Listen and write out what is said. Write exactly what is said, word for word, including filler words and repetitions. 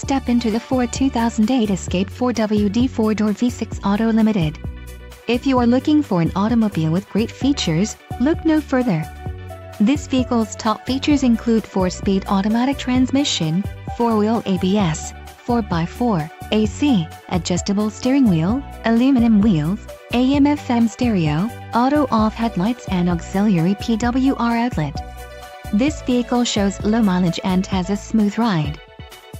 Step into the Ford two thousand eight Escape four W D four-door V six Auto Limited. If you are looking for an automobile with great features, look no further. This vehicle's top features include four-speed automatic transmission, four-wheel A B S, four by four, A C, adjustable steering wheel, aluminum wheels, A M F M stereo, auto-off headlights and auxiliary P W R outlet. This vehicle shows low mileage and has a smooth ride.